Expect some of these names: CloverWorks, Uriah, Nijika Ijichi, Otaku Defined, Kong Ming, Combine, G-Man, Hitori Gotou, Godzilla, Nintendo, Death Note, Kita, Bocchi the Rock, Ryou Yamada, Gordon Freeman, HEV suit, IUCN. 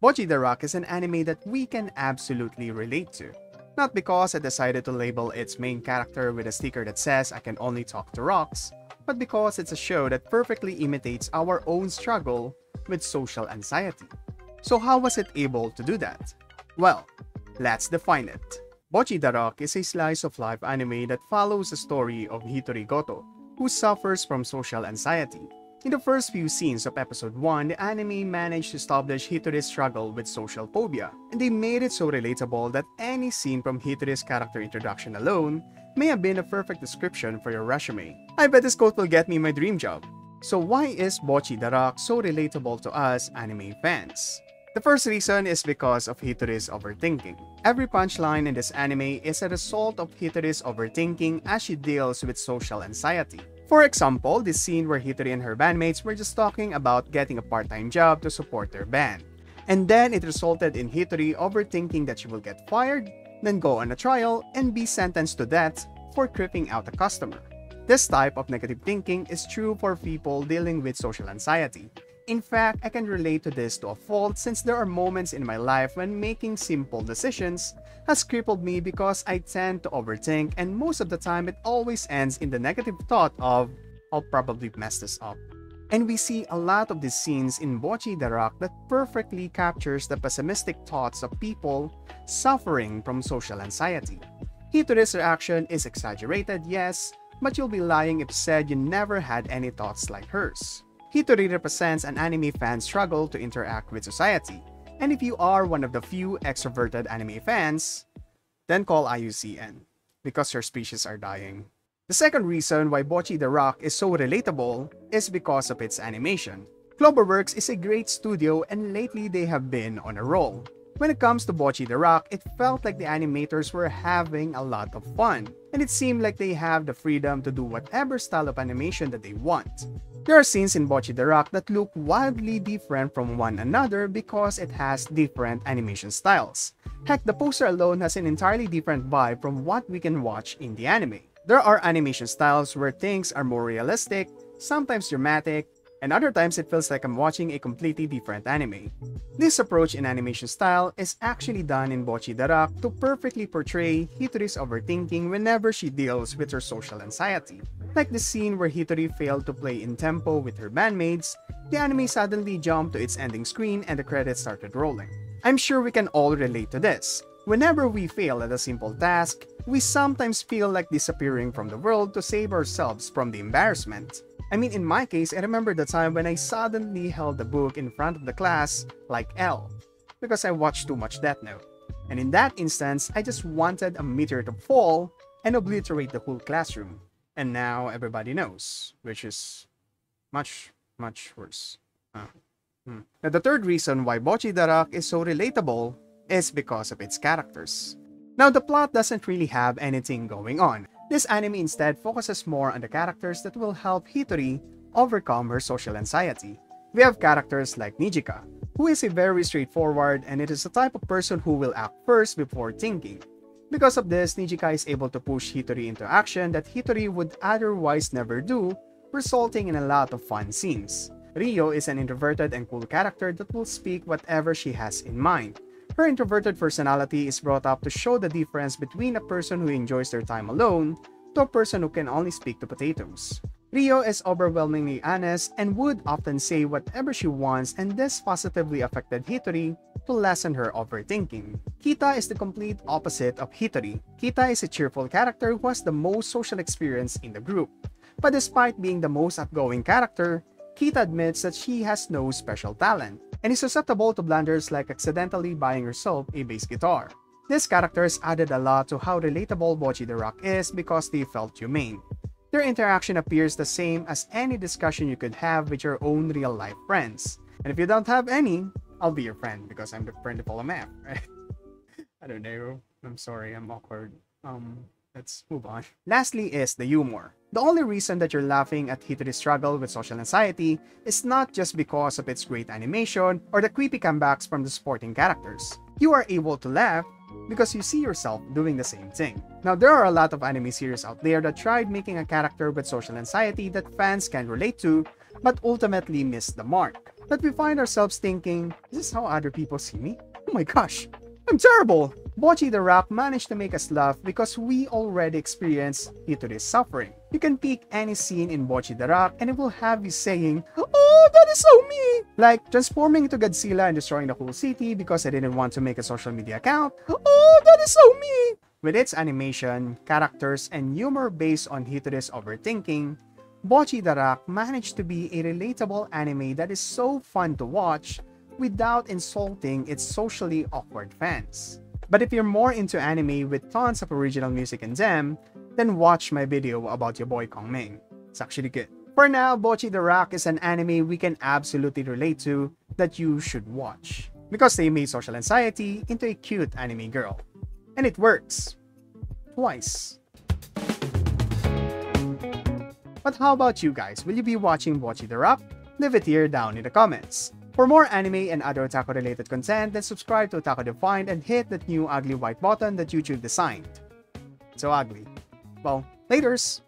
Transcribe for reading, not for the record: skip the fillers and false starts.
Bocchi the Rock is an anime that we can absolutely relate to. Not because I decided to label its main character with a sticker that says I can only talk to rocks, but because it's a show that perfectly imitates our own struggle with social anxiety. So how was it able to do that? Well, let's define it. Bocchi the Rock is a slice-of-life anime that follows the story of Hitori Gotou, who suffers from social anxiety. In the first few scenes of episode 1, the anime managed to establish Hitori's struggle with social phobia, and they made it so relatable that any scene from Hitori's character introduction alone may have been a perfect description for your resume. I bet this quote will get me my dream job. So why is Bocchi the Rock so relatable to us anime fans? The first reason is because of Hitori's overthinking. Every punchline in this anime is a result of Hitori's overthinking as she deals with social anxiety. For example, the scene where Hitori and her bandmates were just talking about getting a part-time job to support their band. And then it resulted in Hitori overthinking that she will get fired, then go on a trial, and be sentenced to death for creeping out a customer. This type of negative thinking is true for people dealing with social anxiety. In fact, I can relate to this to a fault since there are moments in my life when making simple decisions has crippled me because I tend to overthink, and most of the time it always ends in the negative thought of, I'll probably mess this up. And we see a lot of these scenes in Bocchi the Rock that perfectly captures the pessimistic thoughts of people suffering from social anxiety. Hitori's reaction is exaggerated, yes, but you'll be lying if you said you never had any thoughts like hers. Hitori represents an anime fan's struggle to interact with society. And if you are one of the few extroverted anime fans, then call IUCN, because your species are dying. The second reason why Bocchi the Rock is so relatable is because of its animation. CloverWorks is a great studio, and lately they have been on a roll. When it comes to Bocchi the Rock, it felt like the animators were having a lot of fun, and it seemed like they have the freedom to do whatever style of animation that they want. There are scenes in Bocchi the Rock that look wildly different from one another because it has different animation styles. Heck, the poster alone has an entirely different vibe from what we can watch in the anime. There are animation styles where things are more realistic, sometimes dramatic, and other times it feels like I'm watching a completely different anime. This approach in animation style is actually done in Bocchi the Rock to perfectly portray Hitori's overthinking whenever she deals with her social anxiety. Like the scene where Hitori failed to play in tempo with her bandmates, the anime suddenly jumped to its ending screen and the credits started rolling. I'm sure we can all relate to this. Whenever we fail at a simple task, we sometimes feel like disappearing from the world to save ourselves from the embarrassment. I mean, in my case, I remember the time when I suddenly held the book in front of the class like L because I watched too much Death Note. And in that instance, I just wanted a meteor to fall and obliterate the whole classroom. And now everybody knows, which is much, much worse. Now, the third reason why Bocchi the Rock is so relatable is because of its characters. Now, the plot doesn't really have anything going on. This anime instead focuses more on the characters that will help Hitori overcome her social anxiety. We have characters like Nijika, who is a very straightforward, and it is the type of person who will act first before thinking. Because of this, Nijika is able to push Hitori into action that Hitori would otherwise never do, resulting in a lot of fun scenes. Ryou is an introverted and cool character that will speak whatever she has in mind. Her introverted personality is brought up to show the difference between a person who enjoys their time alone to a person who can only speak to potatoes. Ryou is overwhelmingly honest and would often say whatever she wants, and this positively affected Hitori to lessen her overthinking. Kita is the complete opposite of Hitori. Kita is a cheerful character who has the most social experience in the group. But despite being the most outgoing character, Kita admits that she has no special talent and is susceptible to blunders like accidentally buying herself a bass guitar. These characters added a lot to how relatable Bocchi the Rock is because they felt humane. Their interaction appears the same as any discussion you could have with your own real-life friends. And if you don't have any, I'll be your friend because I'm the principal of math, right? I don't know. I'm sorry, I'm awkward. Let's move on. Lastly is the humor. The only reason that you're laughing at Hitori's struggle with social anxiety is not just because of its great animation or the creepy comebacks from the supporting characters. You are able to laugh because you see yourself doing the same thing. Now, there are a lot of anime series out there that tried making a character with social anxiety that fans can relate to, but ultimately missed the mark. that we find ourselves thinking, is this how other people see me? Oh my gosh, I'm terrible! Bocchi the Rock managed to make us laugh because we already experienced Hitori's suffering. You can pick any scene in Bocchi the Rock and it will have you saying, oh, that is so me! Like transforming into Godzilla and destroying the whole city because I didn't want to make a social media account. Oh, that is so me! With its animation, characters, and humor based on Hitori's overthinking, Bocchi the Rock managed to be a relatable anime that is so fun to watch without insulting its socially awkward fans. But if you're more into anime with tons of original music in them, then watch my video about your boy Kong Ming. It's actually good. For now, Bocchi the Rock is an anime we can absolutely relate to that you should watch, because they made social anxiety into a cute anime girl. And it works. Twice. But how about you guys? Will you be watching Bocchi the Rock? Leave it here down in the comments. For more anime and other otaku-related content, then subscribe to Otaku Defined and hit that new ugly white button that YouTube designed. It's so ugly. Well, laters!